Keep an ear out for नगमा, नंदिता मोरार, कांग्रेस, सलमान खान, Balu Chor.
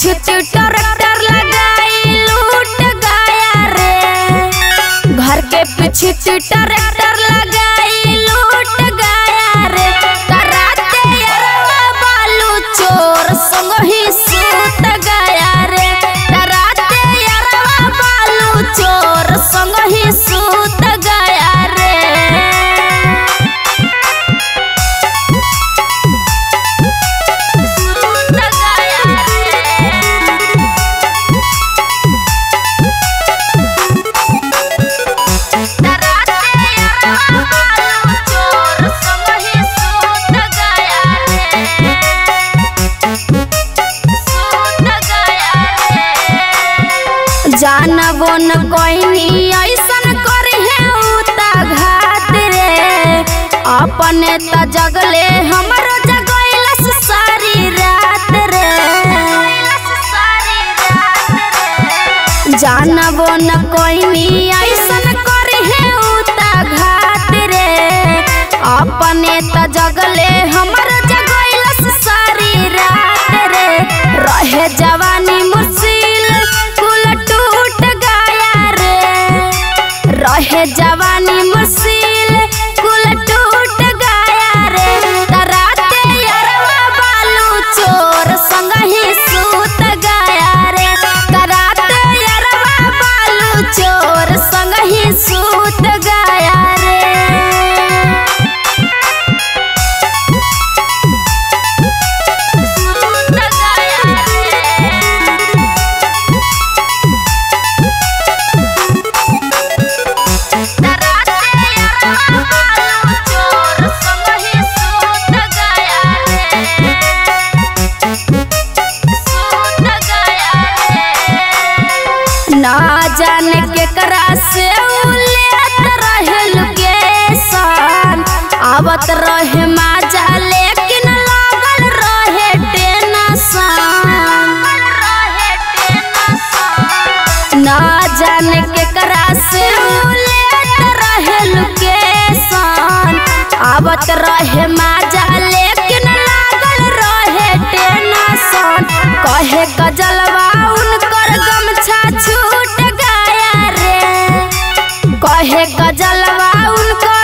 छुट्टू tractor लगाई लूट गया रे, घर के पीछे ट्रैक्टर लगाई लूट गया रे। कराते यारवा बालू चोर संग ही सूत गया रे, कराते यारवा बालू चोर संग ही सूत गया रे। जानबो न कोई ऐसन करहे उता घात रे, अपने त जगले हमरो जगैलस सारी रात रे। जानबो न कोई ऐसन करहे उता घात रे, अपने त जगले हमरो जगैलस सारी रात रे। रहे जवानी है जवानी मुश्किल कुल टूट गया रे, कराते यारवा बालू चोर संग ही सूत गया रे, कराते यारवा बालू चोर संग ही सूत गया रे। ना जाने के करा से उलेत रहेल केसन, आवत रहे माजा लेकिन लागल रहे टेंशन। ना जाने के करा से उलेत रहेल केसन, आवत रहे माजा लेकिन लागल रहे टेंशन। कहे गजलवा उनकर गमछा छूट गया रे, कहे गजलवा उनकर